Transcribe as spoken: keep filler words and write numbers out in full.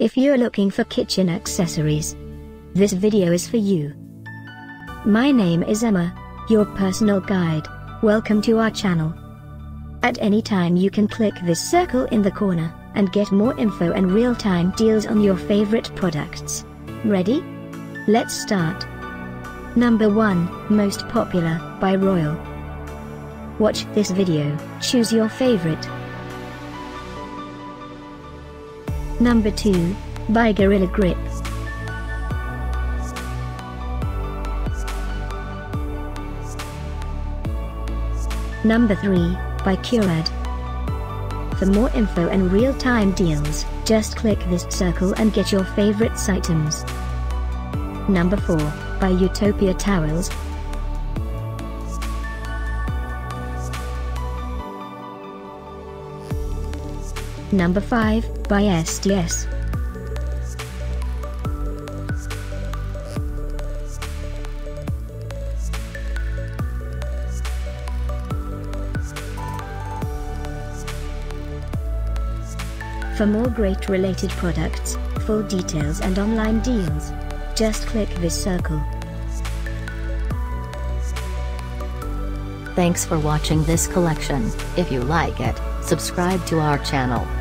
If you're looking for kitchen accessories, this video is for you. My name is Emma, your personal guide. Welcome to our channel. At any time you can click this circle in the corner, and get more info and real-time deals on your favorite products. Ready? Let's start. Number one, Most Popular, by Royal. Watch this video, choose your favorite. Number two, by Gorilla Grip. Number three, by Curad. For more info and real-time deals, just click this circle and get your favorite items. Number four, by Utopia Towels. Number five, by S and T. For more great related products, full details and online deals, just click this circle. Thanks for watching this collection. If you like it, subscribe to our channel.